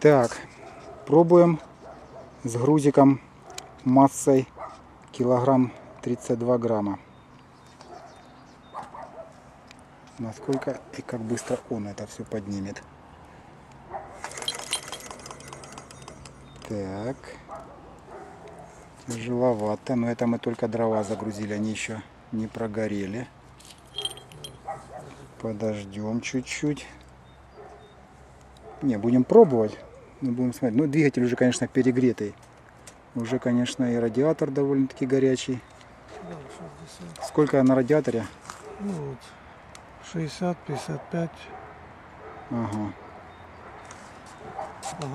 Так, пробуем с грузиком массой килограмм 32 грамма. Насколько и как быстро он это все поднимет. Так, тяжеловато, но это мы только дрова загрузили, они еще не прогорели. Подождем чуть-чуть. Не, будем пробовать, но будем смотреть. Ну, двигатель уже, конечно, перегретый. Уже, конечно, и радиатор довольно-таки горячий. Сколько на радиаторе? Ну, вот, 60-55. Ага.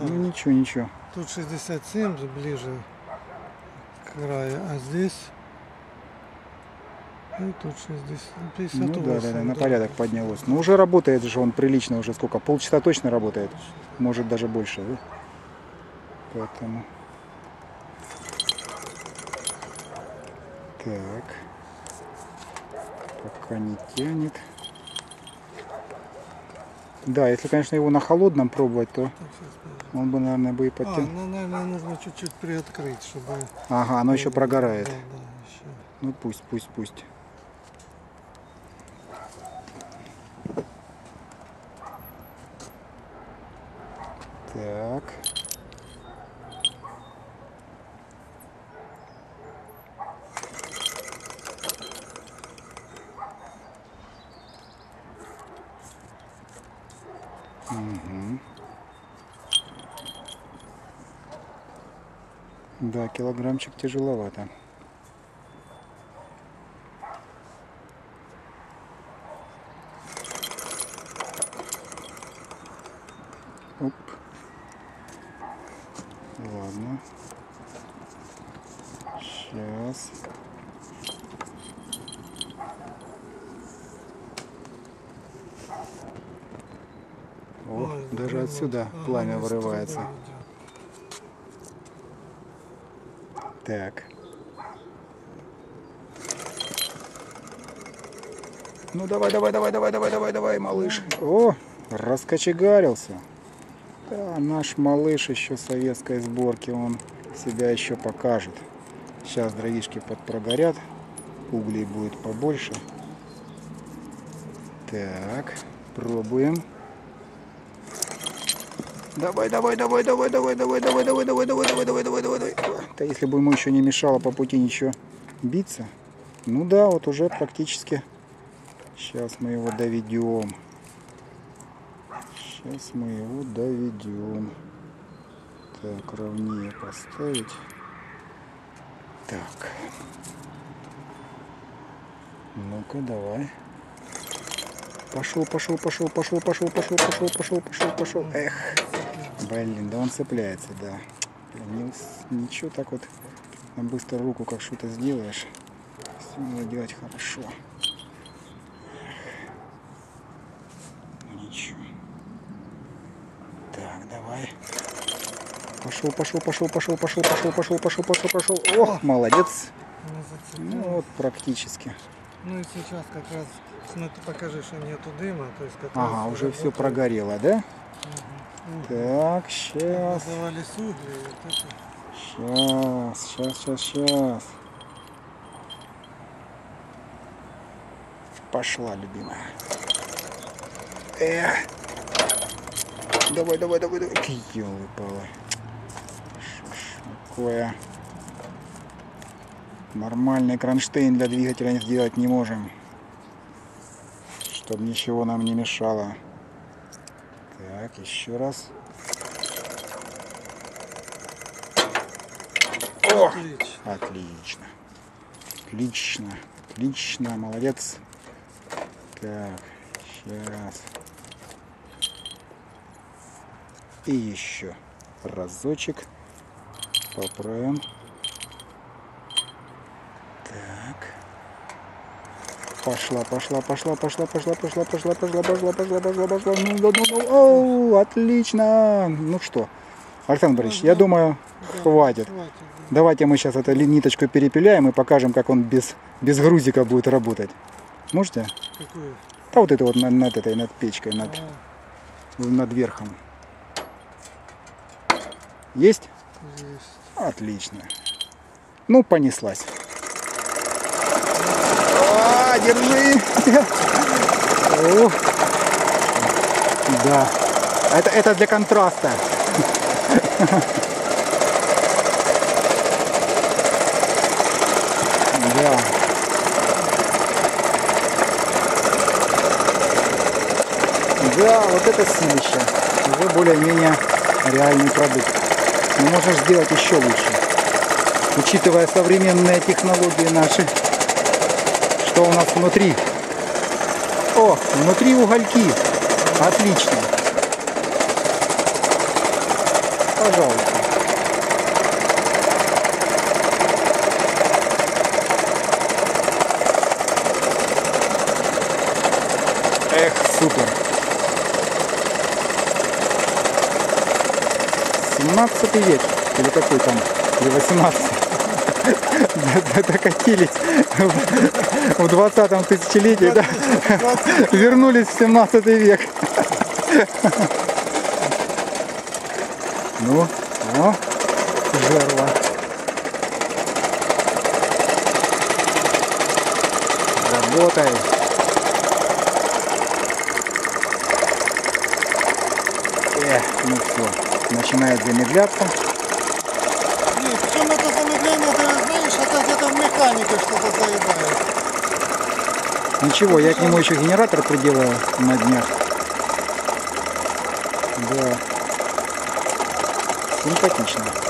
Ну, ничего, ничего. Тут 67 же ближе к краю, а здесь... Ну, тут 60, 58. Ну, да, на порядок поднялось. Но уже работает же он прилично, уже сколько? Полчаса точно работает. Может, даже больше, да? Поэтому... Так. Пока не тянет. Да, если, конечно, его на холодном пробовать, то он бы, наверное, и подтянул. Ну, наверное, нужно чуть-чуть приоткрыть, чтобы... Ага, оно еще прогорает. Да, да, еще. Ну, пусть, пусть, пусть. Так. Угу. Да, килограммчик тяжеловато. Оп. Ладно. Сейчас. О, даже отсюда пламя вырывается. Так. Ну давай, давай, давай, давай, давай, давай, давай, малыш. О, раскочегарился. Да, наш малыш еще советской сборки, он себя еще покажет. Сейчас дровишки подпрогорят, углей будет побольше. Так, пробуем. Давай, давай, давай, давай, давай, давай, давай, давай, давай, давай, давай, давай, давай, давай. Да если бы ему еще не мешало по пути ничего биться. Ну да, вот уже практически. Сейчас мы его доведем. Сейчас мы его доведем. Так, ровнее поставить. Так. Ну-ка, давай. Пошел, пошел, пошел, пошел, пошел, пошел, пошел, пошел, пошел, пошел. Эх. Блин, да он цепляется, да. Блин, ничего, так вот быстро руку как что-то сделаешь. Все надо делать хорошо. Ничего. Так, давай. Пошел, пошел, пошел, пошел, пошел, пошел, пошел, пошел, пошел, пошел. Ох, молодец. Ну вот практически. Ну и сейчас как раз, ну ты покажи, что нету дыма, то есть как ага, уже все прогорело, да? Угу. Так, сейчас. Сейчас, сейчас, сейчас, сейчас. Пошла, любимая. Эх. Давай, давай, давай, давай. Ёлы-палы. Что ж такое? Нормальный кронштейн для двигателя сделать не можем, чтобы ничего нам не мешало. Так, еще раз. О, отлично, отлично, отлично, молодец. Так, сейчас. И еще разочек поправим. Пошла, пошла, пошла, пошла, пошла, пошла, пошла, пошла, пошла, пошла, пошла, пошла. Ну, отлично. Ну что, Александр Борисович, я думаю, хватит. Давайте мы сейчас эту ниточку перепиляем и покажем, как он без грузика будет работать. Можете? Какую? Да вот это вот над этой, над печкой, над верхом. Есть? Есть. Отлично. Ну, понеслась. А, держи. О, да. Это для контраста. Да. Да, вот это силище. Уже более-менее реальный продукт. Но можешь сделать еще лучше. Учитывая современные технологии наши. Что у нас внутри? О, внутри угольки. Отлично. Пожалуйста. Эх, супер. 17 век. Или какой там? Или 18. Докатились в 20-м тысячелетии. Вернулись в 17 век. Ну, о, жерло. Работай. Ну все, начинает замедляться. Нет, причем это замедление, ты знаешь, это где-то в механике что-то заедает. Ничего, я к нему еще генератор приделаю на днях. Да. Симпатично.